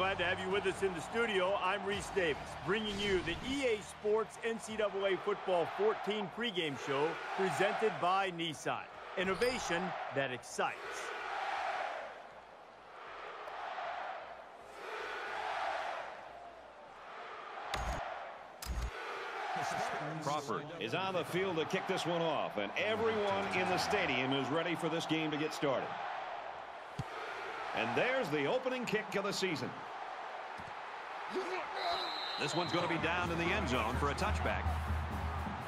glad to have you with us in the studio. I'm Reese Davis, bringing you the EA Sports NCAA Football 14 pregame show presented by Nissan. Innovation that excites. Crawford is on the field to kick this one off, and everyone in the stadium is ready for this game to get started. And there's the opening kick of the season. This one's going to be down in the end zone for a touchback.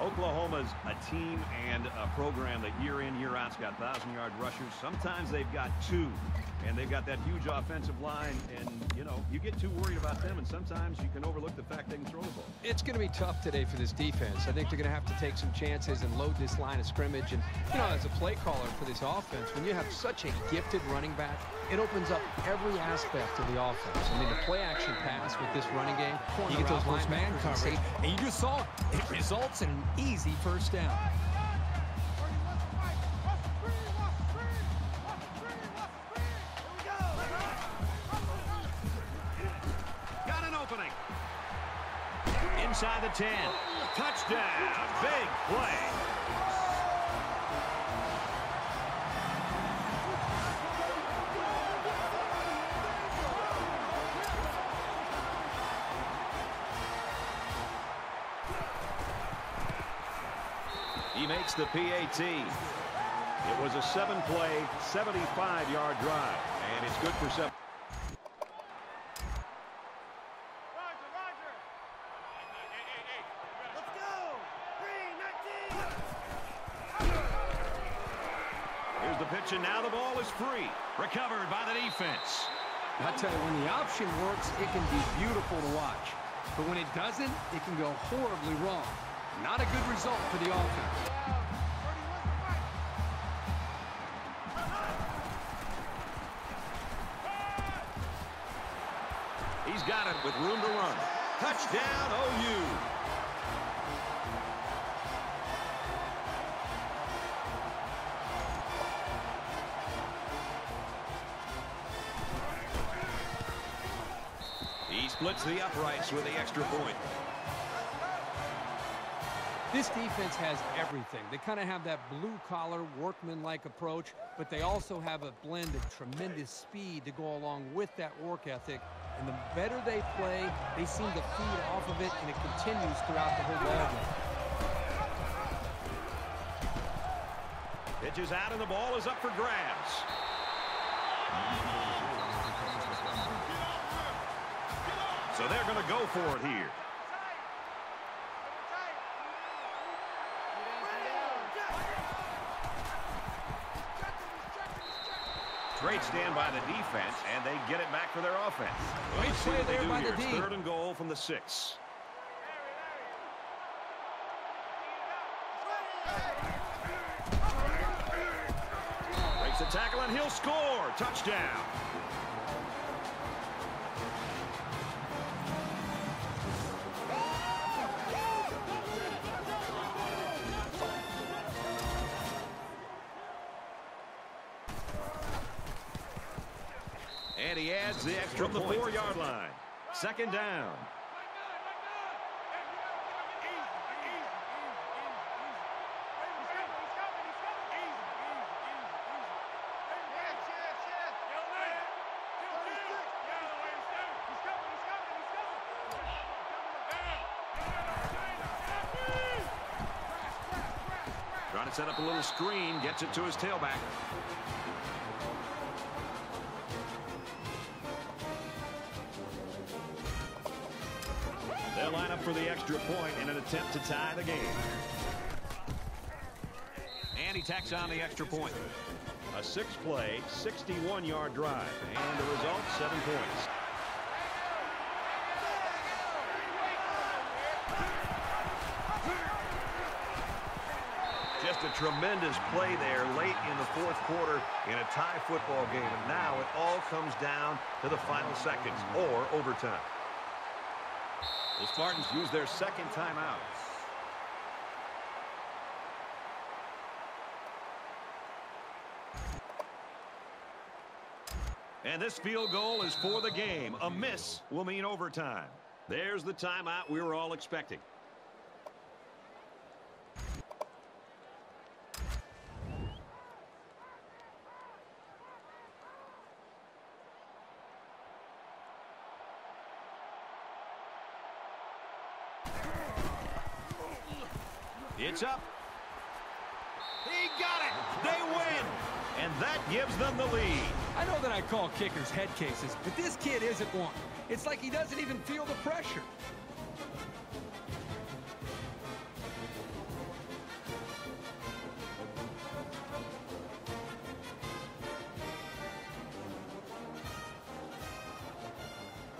Oklahoma's a team and a program that year in, year out's got 1,000-yard rushers. Sometimes they've got two, and they've got that huge offensive line, and, you know, you get too worried about them, and sometimes you can overlook the fact they can throw the ball. It's going to be tough today for this defense. I think they're going to have to take some chances and load this line of scrimmage. And, you know, as a play caller for this offense, when you have such a gifted running back, it opens up every aspect of the offense. I mean, the play-action pass with this running game, you get those linebackers coverage, and you just saw it results in an easy first down. Got an opening. Inside the 10. Touchdown. Big play. He makes the PAT. It was a 7-play, 75-yard drive, and it's good for 7. Roger. Let's go. 3-19. Here's the pitch, and now the ball is free. Recovered by the defense. I tell you, when the option works, it can be beautiful to watch. But when it doesn't, it can go horribly wrong. Not a good result for the offense. He's got it with room to run. Touchdown, OU. He splits the uprights with the extra point. This defense has everything. They kind of have that blue-collar, workman-like approach, but they also have a blend of tremendous speed to go along with that work ethic. And the better they play, they seem to feed off of it, and it continues throughout the whole ballgame. Pitch is out, and the ball is up for grabs. So they're going to go for it here. Great stand by the defense, and they get it back for their offense. Great play there by the D. Third and goal from the 6. Breaks the tackle, and he'll score. Touchdown. And he adds the extra from the 4-yard line. Second down. Trying to set up a little screen. Gets it to his tailback. For the extra point in an attempt to tie the game. And he tacks on the extra point. A 6-play, 61-yard drive. And the result, 7 points. Just a tremendous play there late in the fourth quarter in a tie football game. And now it all comes down to the final seconds or overtime. The Spartans use their second timeout. And this field goal is for the game. A miss will mean overtime. There's the timeout we were all expecting. It's up. He got it. They win. And that gives them the lead. I know that I call kickers head cases, but this kid isn't one. It's like he doesn't even feel the pressure.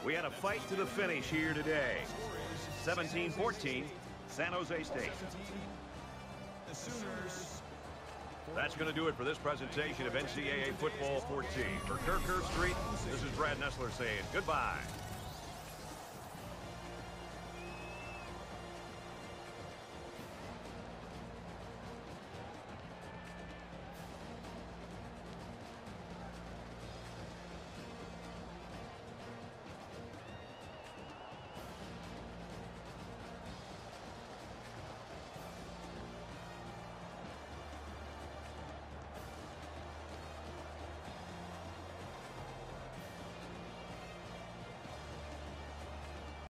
We had a fight to the finish here today. 17-14, San Jose State. That's going to do it for this presentation of NCAA Football 14. For Kirk Herbstreit, this is Brad Nessler saying goodbye.